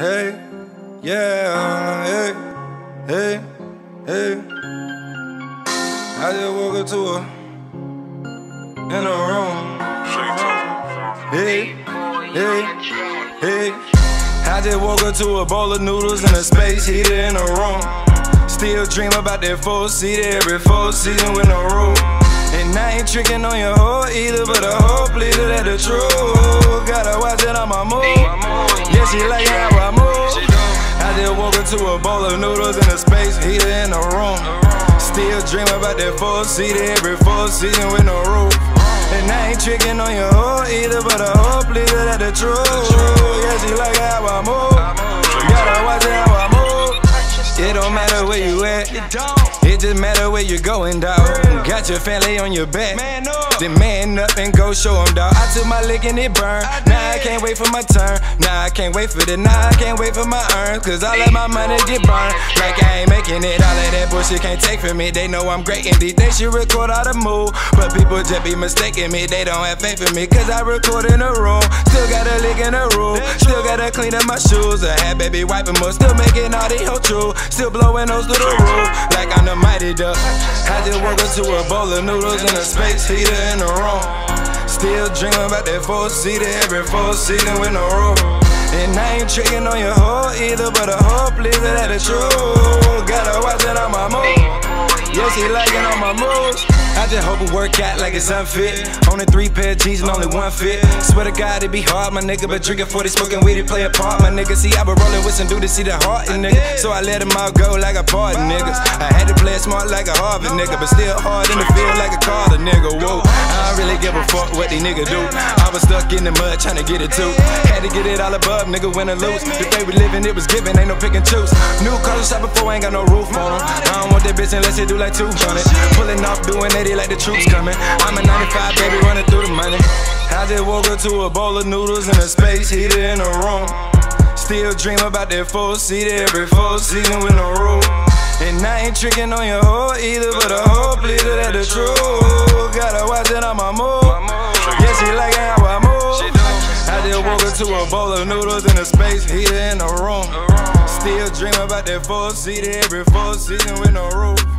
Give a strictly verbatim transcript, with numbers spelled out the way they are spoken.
hey, yeah, hey, hey, hey. I just walk into a, in a room, hey, hey, hey. I just walk into a bowl of noodles and a space heater in a room. Still dream about that four-seater every four season with no roof. And I ain't tricking on your hoe either, but I hope later that the truth. Gotta watch it on my move. Yeah, she like how I move. I just walk into a bowl of noodles and a space heater in a room. Still dream about that four-seater every four season with no roof. And I ain't tricking on your hoe either, but I hope later that the truth. Yeah, she like how I move. Gotta watch it how I move. It don't matter where you at, it just matter where you're going, dawg. Got your family on your back, then man up and go show them, dawg. I took my lick and it burned. Nah, I can't wait for my turn. Nah, I can't wait for the nah, I can't wait for my earn. Cause all of my money get burned. Like I ain't making it, all of that bullshit can't take from me. They know I'm great indeed, they should record all the move. But people just be mistaking me, they don't have faith in me. Cause I record in a room, still got a lick in a room. Still gotta clean up my shoes, I had baby wiping more. Still making all these hoes true, still blowing those through the roof. Like I'm the mighty duck. I just walk into a bowl of noodles and a space heater in the room. Still dreaming about that four-seater every four season with no roof. And I ain't tricking on your hoe either, but I hope later that the truth. Gotta watch it on my move. Yeah, she liking on my moves. I just hope it work out like it's unfit. Only three pair of jeans and only one fit. Swear to God it be hard, my nigga. But drinking forty, smoking weed, it play a part, my nigga. See, I been rolling with some dude to see the heart in nigga. So I let them all go like a party, niggas. I had to play it smart like a Harvard nigga, but still hard in the field like a Carter nigga. Whoa, I don't really give a fuck what these niggas do. I was stuck in the mud trying to get it too. Had to get it all above, nigga, win or lose. The way we living, it was given, ain't no pick and choose. New cars shot before, ain't got no roof on them. I don't want that bitch unless it do like two hundred. Pulling off, doing eighty like the troops coming. I'm a ninety-five, baby, running through the money. I just walk into a bowl of noodles and a space heater in a room. Still dream about that four-seater every four season with no roof. And I ain't tricking on your hoe either, but I hope later that the truth. Gotta watch it on my move. Yeah, she like how I move. I just walk into a bowl of noodles and a space heater in a room. Still dream about that four-seater every four season with no roof.